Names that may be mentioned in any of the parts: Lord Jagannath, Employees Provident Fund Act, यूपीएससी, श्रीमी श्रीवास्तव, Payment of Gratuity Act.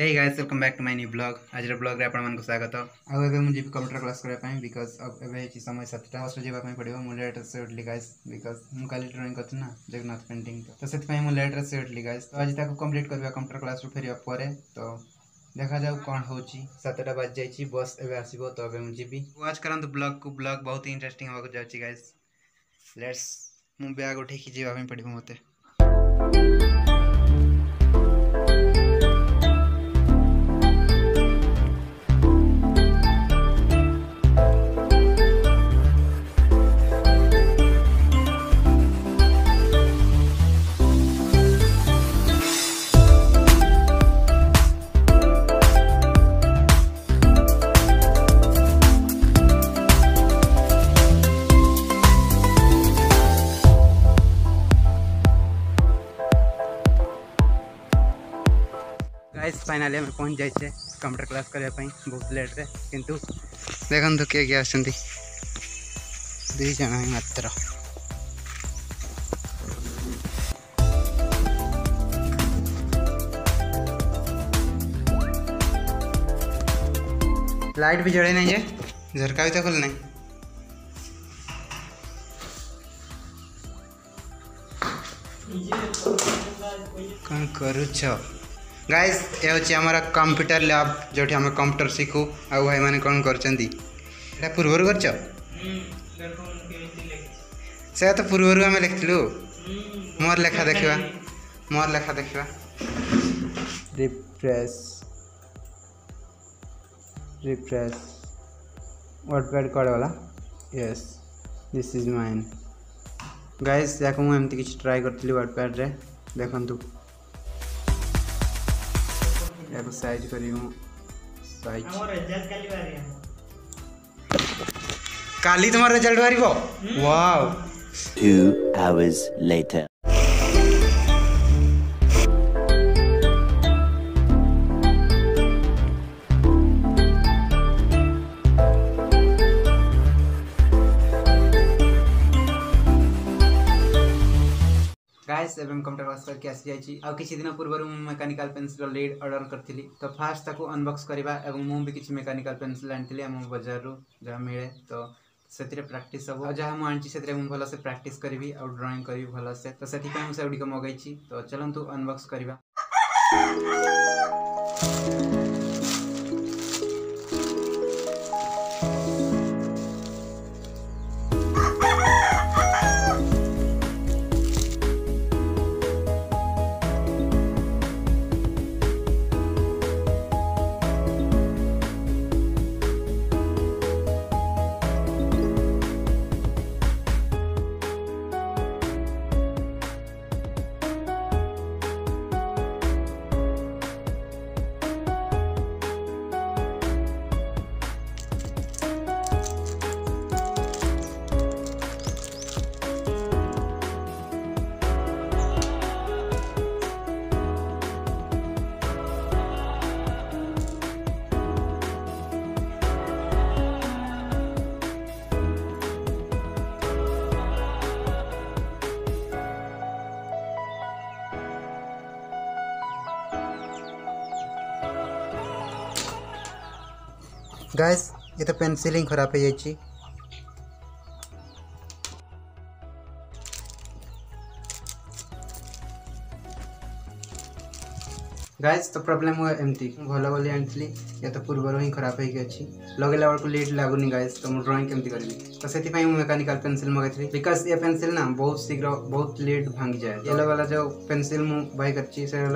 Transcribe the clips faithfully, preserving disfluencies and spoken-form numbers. Hey guys welcome back to my new blog. आज blog रे आपमन को स्वागत। आउ एबे मुझे कंप्यूटर क्लास करे पई बिकॉज़ अब एबे ची समय सात टा वर्ष जेबा पई पड़ियो। मु लेटर से उठली गाइस बिकॉज़ मु काली ड्राइंग करथि ना जगन्नाथ पेंटिंग तो सेत पई मु लेटर से उठली गाइस। तो आज ताको कंप्लीट करबा कंप्यूटर क्लास रो फेरिया परे। तो देखा जाऊ कोन होची सात टा बज जाईची बस एबे आसीबो। तो एबे मु जीबी वॉच करन ब्लॉग को। ब्लॉग बहुत इंटरेस्टिंग होबा को जाची गाइस। लेट्स मु बैग उठे की जेबा पई पड़िबो मते। फाइनाली हमें पहुँच जाए कंप्यूटर क्लास करने बहुत लेट रे किंतु देखो किए किए आसती दुई जन ही मात्र। लाइट भी जड़े नहीं है, झरका भी तो खुल नहीं। कौन करू छो गाइस ये हूँ आम कंप्यूटर लैब जो आम कंप्यूटर शिखू आ भाई मैंने कौन कर पूर्वर कर से तो पूर्वर आम लिखलु मोर लेखा देखा मोर लेखा देखा रिफ्रेश रिफ्रेश वर्डपैड कोड वाला yes this is mine guys. या मुझे किसी ट्राए करी वर्डपैड रे देखु को साइज साइज काली तुम्हार रिजल्ट बारी को wow two hours later. Guys एवं कंप्यूटर क्लास करके आसी जाइए। आ किसी दिन पूर्व मेकानिकल पेन्सिल लीड ऑर्डर करी तो फास्ट ताको अनबॉक्स करवा और मुझे किसी मेकानिकल पेन्सिल आनी आम बजार रू जहाँ मिले तो से प्रैक्टिस हम जहाँ मुझे भल से प्रैक्टिस करी और ड्राइंग करी भल से तो से गुड़िक मगैची। तो चलतु अनबॉक्स करवा। गाइस ये तो पेंसिलिंग खराब है जाइए। गाइस तो प्रॉब्लम हुआ एमती भल बोली आनी या तो पूर्वर ही खराब होगी लगेला बेलू लेट लगुनि गाइस। तो मुझे ड्राइंग केमती करी तो से मेकानिकल पेंसिल मगैली बिकॉज ये पेंसिल ना बहुत शीघ्र बहुत लेट भांगी जाए। येलो वाला जो पेंसिल मुझे बाय करी से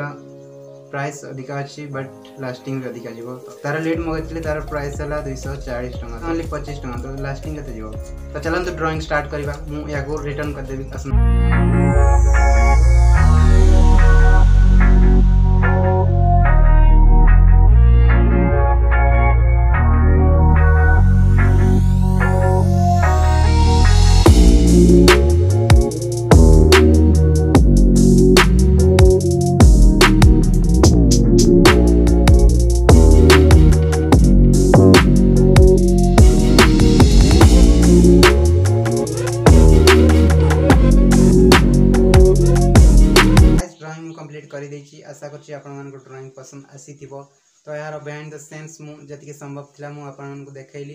प्राइस अधिका अच्छी बट लास्टिंग भी अधिका जीवो। तार लेट मगैली तार प्राइस है दुई सौ चालीस टका ओनली पचीस टका तो लास्टिंग के जीवो। तो चलो तो ड्राइंग स्टार्ट करवा मु या को रिटर्न कर देबी आसन। आशुच्छी आपंकर ड्रईंग पसंद आसी तो यार बिहाइंड द सीन्स मुझे संभव था मुझे देखली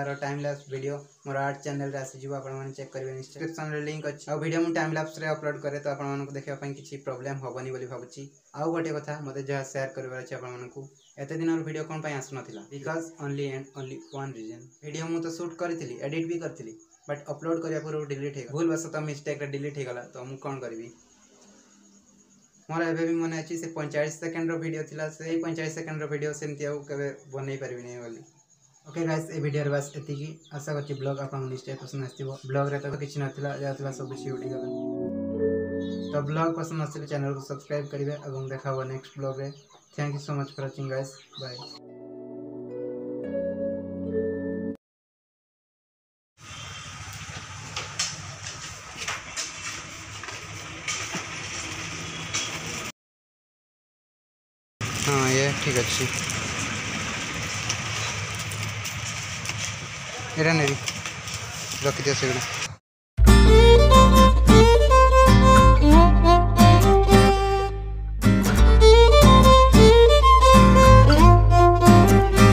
आर टाइम लैप्स वीडियो मोर आर्ट चैनल आसीज आप चेक करेंगे डिस्क्रिप्शन लिंक अच्छे आ वीडियो टाइम लैप्स रे अपलोड करे तो आपको देखापी किसी प्रोब्लेम हेनी भावी आउ गोटे कथा मत जहाँ सेयार करते दिन वीडियो कौन आसना because only and only one reason video मुझे शूट करी एडिट भी करी बट अपलोड करने पूर्व डिलीट हो भूल बसत मिस्टेक डिलीट होगा तो मुझे कौन करी मोर एवं भी मन अच्छी से पैंचाश सेकेंड वीडियो थिला से ही पैंचाश सेकेंड वीडियो सेमती आउ केबे बनै परबि नै बोली ओके गाइस ए वीडियो बस एति की आशा करछि ब्लॉग आपन निश्चय पसंद आस्थिबो ब्लॉग रे तो किछि नथिला जातला सब किछि उडी गला तो ब्लॉग पसंद आस्थिले चैनल को सब्सक्राइब करिवे एवं देखाबो नेक्स्ट ब्लॉग रे thank you so much for watching guys bye. हाँ ये ठीक अच्छी ये रखी दिया।